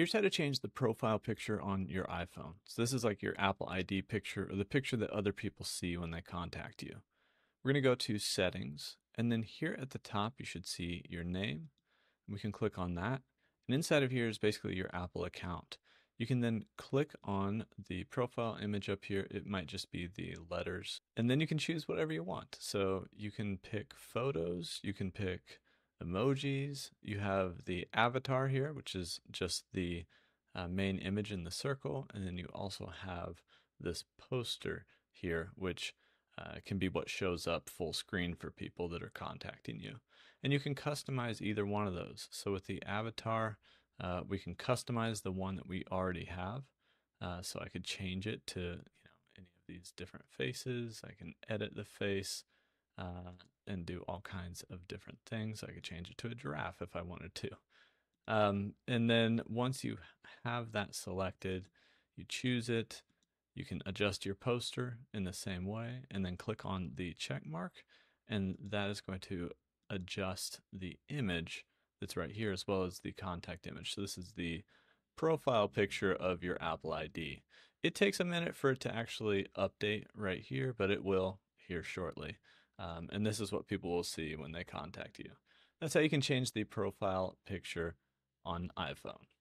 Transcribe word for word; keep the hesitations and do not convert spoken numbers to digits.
Here's how to change the profile picture on your iPhone. So this is like your Apple I D picture, or the picture that other people see when they contact you. We're going to go to Settings, and then here at the top you should see your name, and we can click on that. And inside of here is basically your Apple account. You can then click on the profile image up here. It might just be the letters, and then you can choose whatever you want. So you can pick photos, you can pick emojis, you have the avatar here, which is just the uh, main image in the circle, and then you also have this poster here, which uh, can be what shows up full screen for people that are contacting you. And you can customize either one of those. So with the avatar, uh, we can customize the one that we already have. Uh, so I could change it to, you know, any of these different faces. I can edit the face Uh, and do all kinds of different things. I could change it to a giraffe if I wanted to. Um, and then once you have that selected, you choose it, you can adjust your poster in the same way, and then click on the check mark, and that is going to adjust the image that's right here, as well as the contact image. So this is the profile picture of your Apple I D. It takes a minute for it to actually update right here, but it will here shortly. Um, and this is what people will see when they contact you. That's how you can change the profile picture on iPhone.